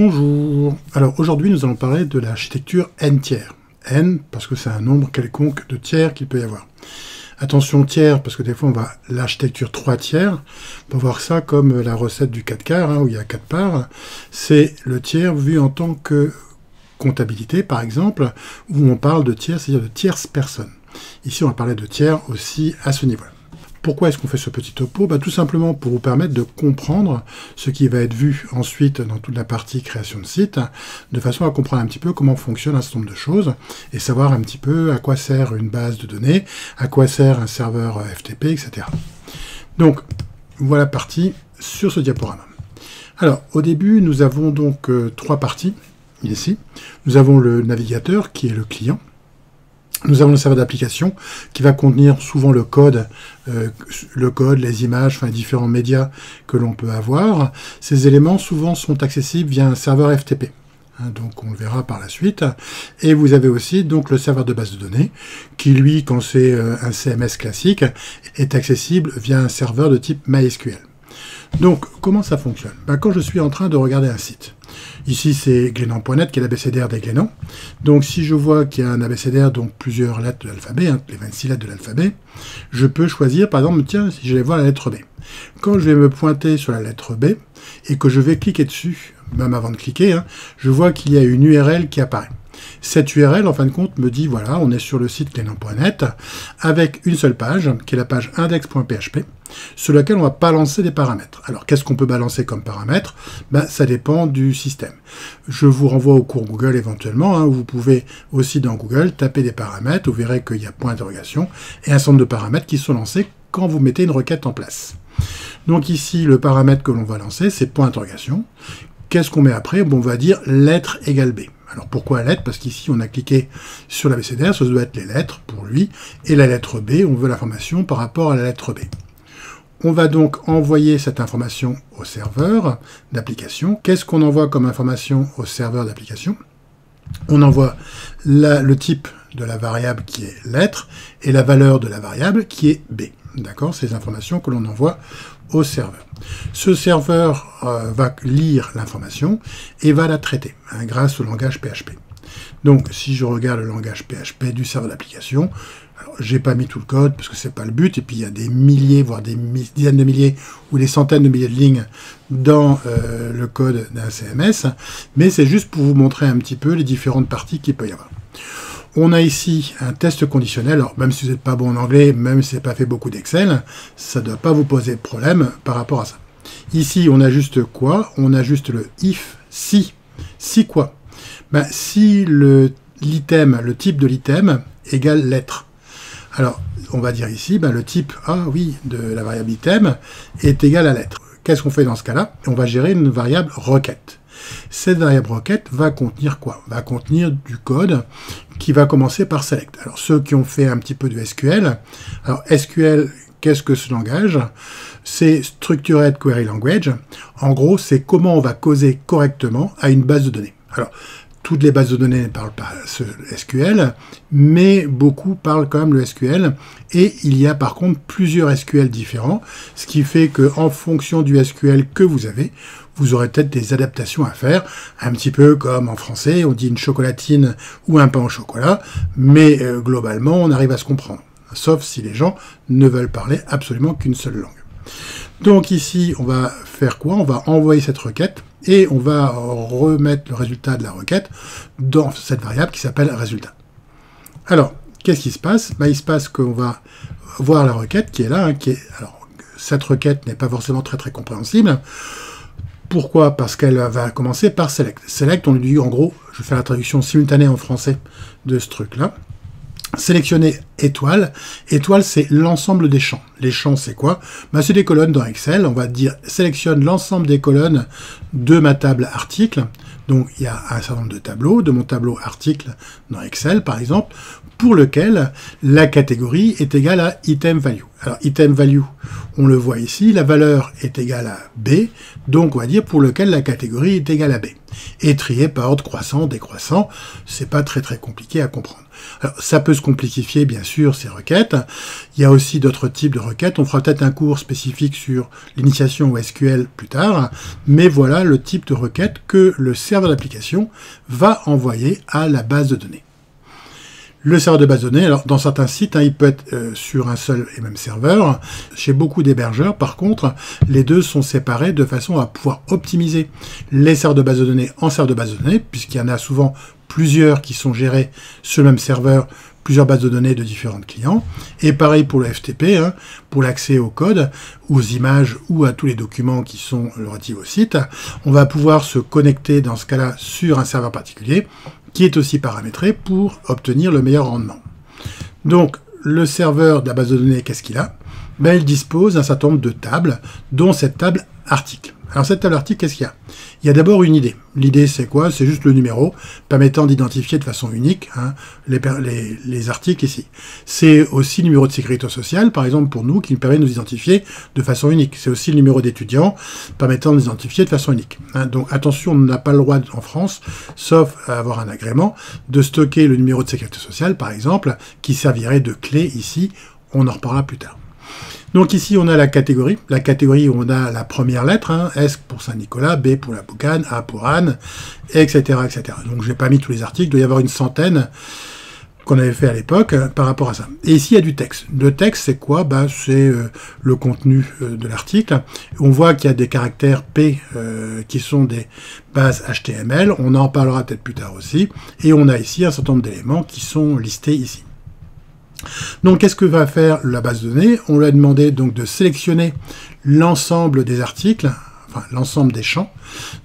Bonjour. Alors aujourd'hui nous allons parler de l'architecture N tiers. N parce que c'est un nombre quelconque de tiers qu'il peut y avoir. Attention tiers parce que des fois on va l'architecture 3 tiers. On peut voir ça comme la recette du 4 quarts où il y a 4 parts. C'est le tiers vu en tant que comptabilité par exemple où on parle de tiers, c'est-à-dire de tierce personne. Ici on va parler de tiers aussi à ce niveau-là. Pourquoi est-ce qu'on fait ce petit topo? Tout simplement pour vous permettre de comprendre ce qui va être vu ensuite dans toute la partie création de site, de façon à comprendre un petit peu comment fonctionne un certain nombre de choses, et savoir un petit peu à quoi sert une base de données, à quoi sert un serveur FTP, etc. Donc, voilà parti sur ce diaporama. Alors, au début, nous avons donc trois parties, ici. Nous avons le navigateur, qui est le client. Nous avons le serveur d'application qui va contenir souvent le code, les images, enfin les différents médias que l'on peut avoir. Ces éléments souvent sont accessibles via un serveur FTP. Donc on le verra par la suite. Et vous avez aussi donc le serveur de base de données qui lui, quand c'est un CMS classique, est accessible via un serveur de type MySQL. Donc comment ça fonctionne? Quand je suis en train de regarder un site. Ici, c'est glénans.net qui est l'ABCDR des Glénans. Donc, si je vois qu'il y a un ABCDR, donc plusieurs lettres de l'alphabet, les 26 lettres de l'alphabet, je peux choisir, par exemple, tiens, si je vais voir la lettre B. Quand je vais me pointer sur la lettre B et que je vais cliquer dessus, même avant de cliquer, je vois qu'il y a une URL qui apparaît. Cette URL, en fin de compte, me dit, voilà, on est sur le site clénom.net avec une seule page, qui est la page index.php, sur laquelle on va balancer des paramètres. Alors, qu'est-ce qu'on peut balancer comme paramètres? Ça dépend du système. Je vous renvoie au cours Google éventuellement, où vous pouvez aussi dans Google taper des paramètres, vous verrez qu'il y a point d'interrogation et un certain nombre de paramètres qui sont lancés quand vous mettez une requête en place. Donc ici, le paramètre que l'on va lancer, c'est point d'interrogation. Qu'est-ce qu'on met après? On va dire lettre égale B. Alors pourquoi lettre? Parce qu'ici on a cliqué sur l'ABCDR, ça doit être les lettres pour lui, et la lettre B, on veut l'information par rapport à la lettre B. On va donc envoyer cette information au serveur d'application. Qu'est-ce qu'on envoie comme information au serveur d'application? On envoie le type de la variable qui est lettre et la valeur de la variable qui est B. D'accord, ces informations que l'on envoie au serveur. Ce serveur va lire l'information et va la traiter grâce au langage PHP. Donc, si je regarde le langage PHP du serveur d'application, alors j'ai pas mis tout le code parce que c'est pas le but, et puis il y a des milliers, voire des dizaines de milliers ou des centaines de milliers de lignes dans le code d'un CMS, mais c'est juste pour vous montrer un petit peu les différentes parties qu'il peut y avoir. On a ici un test conditionnel. Alors, même si vous n'êtes pas bon en anglais, même si vous n'avez pas fait beaucoup d'Excel, ça ne doit pas vous poser de problème par rapport à ça. Ici, on a juste quoi? On a juste le if, si. Si quoi? Si l'item, le type de l'item égale lettre. Alors, on va dire ici, le type, de la variable item est égal à lettre. Qu'est-ce qu'on fait dans ce cas-là? On va gérer une variable requête. Cette variable requête va contenir quoi? Va contenir du code qui va commencer par select. Alors ceux qui ont fait un petit peu de SQL, alors SQL, qu'est-ce que ce langage? C'est Structured Query Language. En gros, c'est comment on va causer correctement à une base de données. Alors, toutes les bases de données ne parlent pas ce SQL, mais beaucoup parlent quand même le SQL. Et il y a par contre plusieurs SQL différents, ce qui fait qu'en fonction du SQL que vous avez, vous aurez peut-être des adaptations à faire, un petit peu comme en français, on dit une chocolatine ou un pain au chocolat, mais globalement, on arrive à se comprendre, sauf si les gens ne veulent parler absolument qu'une seule langue. Donc ici, on va faire quoi? On va envoyer cette requête et on va remettre le résultat de la requête dans cette variable qui s'appelle résultat. Alors, qu'est-ce qui se passe? Il se passe qu'on va voir la requête qui est là. Alors, cette requête n'est pas forcément très très compréhensible. Pourquoi? Parce qu'elle va commencer par select. Select, on lui dit en gros, je fais la traduction simultanée en français de ce truc-là. Sélectionner étoile. Étoile, c'est l'ensemble des champs. Les champs, c'est quoi? C'est des colonnes dans Excel. On va dire sélectionne l'ensemble des colonnes de ma table article. Donc, il y a un certain nombre de tableaux, de mon tableau article dans Excel, par exemple, pour lequel la catégorie est égale à item value. Alors, item value, on le voit ici, la valeur est égale à B, donc on va dire pour lequel la catégorie est égale à B. Et trier par ordre croissant, décroissant, c'est pas très très compliqué à comprendre. Alors, ça peut se complexifier, bien sûr, ces requêtes. Il y a aussi d'autres types de requêtes. On fera peut-être un cours spécifique sur l'initiation au SQL plus tard. Mais voilà le type de requête que le serveur d'application va envoyer à la base de données. Le serveur de base de données, alors dans certains sites, hein, il peut être sur un seul et même serveur. Chez beaucoup d'hébergeurs, par contre, les deux sont séparés de façon à pouvoir optimiser les serveurs de base de données en serveurs de base de données, puisqu'il y en a souvent plusieurs qui sont gérés sur le même serveur, plusieurs bases de données de différents clients. Et pareil pour le FTP, hein, pour l'accès au code, aux images ou à tous les documents qui sont relatifs au site. On va pouvoir se connecter dans ce cas-là sur un serveur particulier, qui est aussi paramétré pour obtenir le meilleur rendement. Donc, le serveur de la base de données, qu'est-ce qu'il a? Ben, il dispose d'un certain nombre de tables, dont cette table article. Alors, cette table article, qu'est-ce qu'il y a? Il y a d'abord une idée. L'idée, c'est quoi? C'est juste le numéro, permettant d'identifier de façon unique hein, les articles ici. C'est aussi le numéro de sécurité sociale, par exemple, pour nous, qui nous permet de nous identifier de façon unique. C'est aussi le numéro d'étudiant, permettant de nous identifier de façon unique. Hein, donc, attention, on n'a pas le droit, en France, sauf à avoir un agrément, de stocker le numéro de sécurité sociale, par exemple, qui servirait de clé ici. On en reparlera plus tard. Donc ici, on a la catégorie où on a la première lettre, hein, S pour Saint-Nicolas, B pour la Boucane, A pour Anne, etc. etc. Donc je n'ai pas mis tous les articles, il doit y avoir une centaine qu'on avait fait à l'époque par rapport à ça. Et ici, il y a du texte. Le texte, c'est quoi? Ben, c'est le contenu de l'article. On voit qu'il y a des caractères P qui sont des bases HTML, on en parlera peut-être plus tard aussi, et on a ici un certain nombre d'éléments qui sont listés ici. Donc, qu'est-ce que va faire la base de données? On lui a demandé donc de sélectionner l'ensemble des articles, enfin l'ensemble des champs,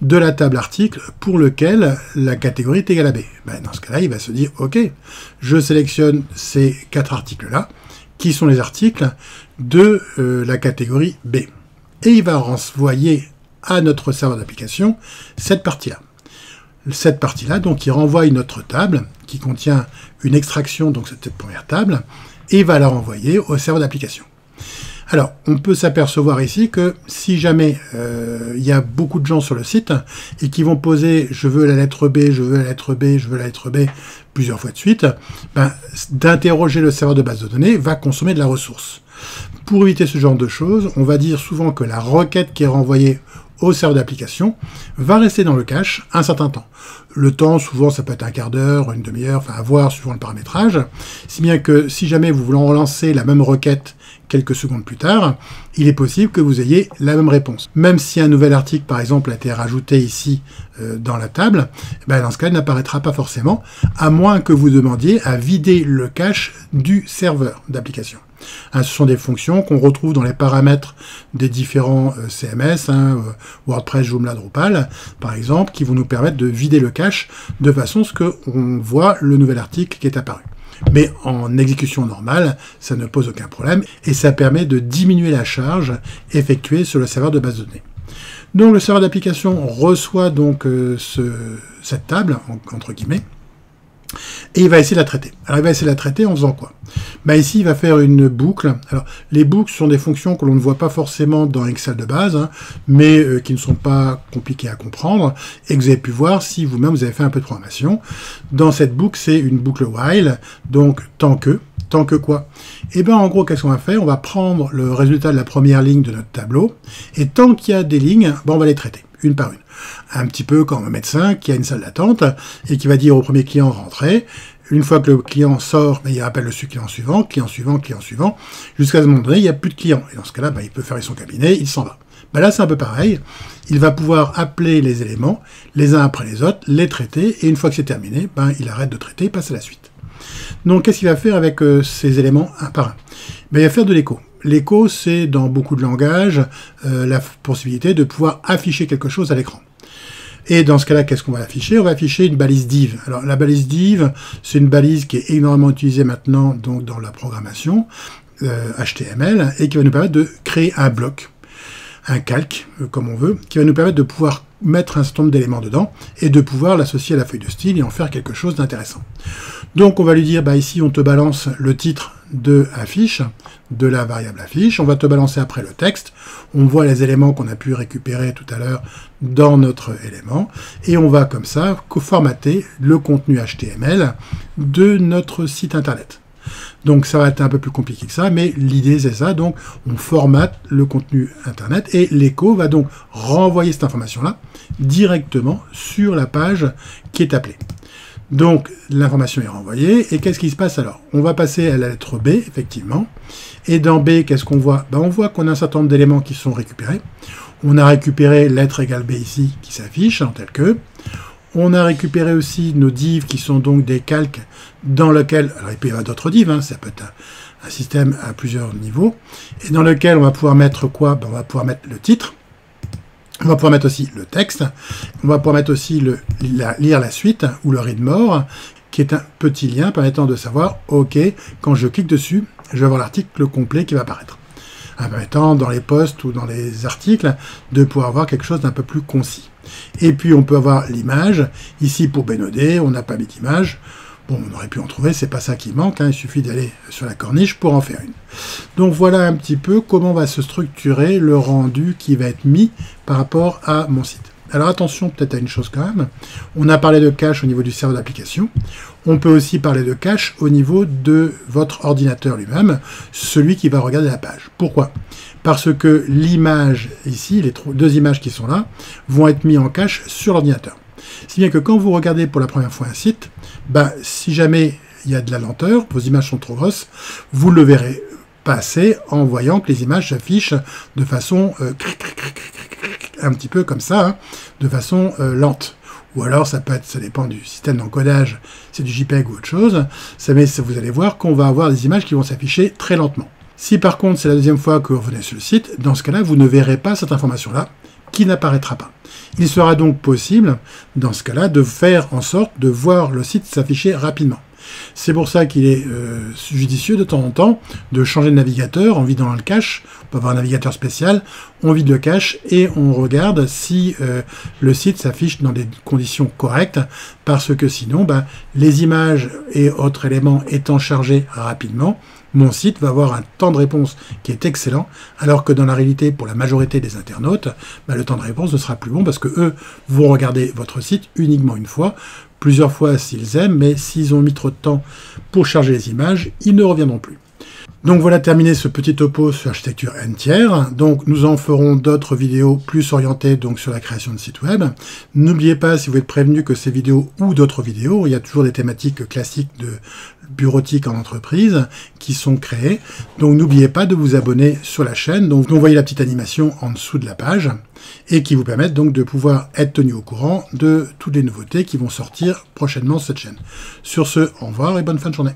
de la table article pour lequel la catégorie est égale à B. Ben, dans ce cas-là, il va se dire, OK, je sélectionne ces 4 articles-là, qui sont les articles de la catégorie B. Et il va renvoyer à notre serveur d'application cette partie-là. Cette partie-là, donc, il renvoie une autre table qui contient une extraction, donc cette première table, et va la renvoyer au serveur d'application. Alors, on peut s'apercevoir ici que si jamais il y a beaucoup de gens sur le site et qui vont poser « je veux la lettre B, je veux la lettre B, je veux la lettre B » plusieurs fois de suite, ben, d'interroger le serveur de base de données va consommer de la ressource. Pour éviter ce genre de choses, on va dire souvent que la requête qui est renvoyée au serveur d'application, va rester dans le cache un certain temps. Le temps, souvent, ça peut être un quart d'heure, une demi-heure, enfin à voir, suivant le paramétrage, si bien que si jamais vous voulez relancer la même requête quelques secondes plus tard, il est possible que vous ayez la même réponse. Même si un nouvel article, par exemple, a été rajouté ici dans la table, ben dans ce cas, il n'apparaîtra pas forcément, à moins que vous demandiez à vider le cache du serveur d'application. Hein, ce sont des fonctions qu'on retrouve dans les paramètres des différents CMS, hein, WordPress, Joomla, Drupal, par exemple, qui vont nous permettre de vider le cache de façon à ce qu'on voit le nouvel article qui est apparu. Mais en exécution normale, ça ne pose aucun problème et ça permet de diminuer la charge effectuée sur le serveur de base de données. Donc le serveur d'application reçoit donc cette table, entre guillemets, et il va essayer de la traiter. Alors il va essayer de la traiter en faisant quoi? Ben ici, il va faire une boucle. Alors les boucles sont des fonctions que l'on ne voit pas forcément dans Excel de base, hein, mais qui ne sont pas compliquées à comprendre, et que vous avez pu voir si vous-même vous avez fait un peu de programmation. Dans cette boucle, c'est une boucle while, donc tant que. Tant que quoi? Eh bien, en gros, qu'est-ce qu'on va faire? On va prendre le résultat de la première ligne de notre tableau, et tant qu'il y a des lignes, ben, on va les traiter, une par une. Un petit peu comme un médecin qui a une salle d'attente et qui va dire au premier client « rentrez ». Une fois que le client sort, ben, il appelle le client suivant, jusqu'à ce moment donné, il n'y a plus de client. Et dans ce cas-là, ben, il peut fermer son cabinet, il s'en va. Ben là, c'est un peu pareil. Il va pouvoir appeler les éléments, les uns après les autres, les traiter, et une fois que c'est terminé, ben, il arrête de traiter et passe à la suite. Donc, qu'est-ce qu'il va faire avec ces éléments un par un? Ben, il va faire de l'écho. L'écho, c'est dans beaucoup de langages la possibilité de pouvoir afficher quelque chose à l'écran. Et dans ce cas-là, qu'est-ce qu'on va afficher? On va afficher une balise div. Alors, la balise div, c'est une balise qui est énormément utilisée maintenant donc, dans la programmation HTML et qui va nous permettre de créer un bloc, un calque, comme on veut, qui va nous permettre de pouvoir mettre un certain nombre d'éléments dedans et de pouvoir l'associer à la feuille de style et en faire quelque chose d'intéressant. Donc, on va lui dire, bah, ici, on te balance le titre de affiche, de la variable affiche. On va te balancer après le texte. On voit les éléments qu'on a pu récupérer tout à l'heure dans notre élément. Et on va comme ça formater le contenu HTML de notre site internet. Donc ça va être un peu plus compliqué que ça, mais l'idée c'est ça. Donc on formate le contenu internet et l'écho va donc renvoyer cette information-là directement sur la page qui est appelée. Donc l'information est renvoyée et qu'est-ce qui se passe alors? On va passer à la lettre B, effectivement. Et dans B, qu'est-ce qu'on voit? On voit qu'on a un certain nombre d'éléments qui sont récupérés. On a récupéré lettre égale B ici qui s'affiche en tel que. On a récupéré aussi nos divs qui sont donc des calques dans lesquels, alors il peut y avoir d'autres divs, ça peut être un système à plusieurs niveaux, et dans lequel on va pouvoir mettre quoi? On va pouvoir mettre le titre, on va pouvoir mettre aussi le texte, on va pouvoir mettre aussi lire la suite ou le read more, qui est un petit lien permettant de savoir, ok, quand je clique dessus, je vais avoir l'article complet qui va apparaître. Permettant dans les posts ou dans les articles de pouvoir avoir quelque chose d'un peu plus concis. Et puis on peut avoir l'image. Ici pour Bénodet, on n'a pas mis d'image. Bon, on aurait pu en trouver, c'est pas ça qui manque, il suffit d'aller sur la corniche pour en faire une. Donc voilà un petit peu comment va se structurer le rendu qui va être mis par rapport à mon site. Alors attention peut-être à une chose quand même, on a parlé de cache au niveau du serveur d'application, on peut aussi parler de cache au niveau de votre ordinateur lui-même, celui qui va regarder la page. Pourquoi? Parce que l'image ici, les deux images qui sont là, vont être mises en cache sur l'ordinateur. Si bien que quand vous regardez pour la première fois un site, si jamais il y a de la lenteur, vos images sont trop grosses, vous le verrez passer en voyant que les images s'affichent de façon... un petit peu comme ça, de façon lente. Ou alors, ça peut être, ça dépend du système d'encodage, c'est du JPEG ou autre chose, mais vous allez voir qu'on va avoir des images qui vont s'afficher très lentement. Si par contre, c'est la deuxième fois que vous venez sur le site, dans ce cas-là, vous ne verrez pas cette information-là, qui n'apparaîtra pas. Il sera donc possible, dans ce cas-là, de faire en sorte de voir le site s'afficher rapidement. C'est pour ça qu'il est judicieux de temps en temps de changer de navigateur en vidant le cache. On peut avoir un navigateur spécial, on vide le cache et on regarde si le site s'affiche dans des conditions correctes, parce que sinon les images et autres éléments étant chargés rapidement, mon site va avoir un temps de réponse qui est excellent, alors que dans la réalité, pour la majorité des internautes, le temps de réponse ne sera plus bon parce que eux vont regarder votre site uniquement une fois, plusieurs fois s'ils aiment, mais s'ils ont mis trop de temps pour charger les images, ils ne reviendront plus. Donc voilà terminé ce petit topo sur l'architecture N tiers. Donc nous en ferons d'autres vidéos plus orientées donc sur la création de sites web. N'oubliez pas, si vous êtes prévenu, que ces vidéos ou d'autres vidéos, il y a toujours des thématiques classiques de bureautique en entreprise qui sont créées. Donc n'oubliez pas de vous abonner sur la chaîne. Donc vous voyez la petite animation en dessous de la page et qui vous permettent donc de pouvoir être tenu au courant de toutes les nouveautés qui vont sortir prochainement sur cette chaîne. Sur ce, au revoir et bonne fin de journée.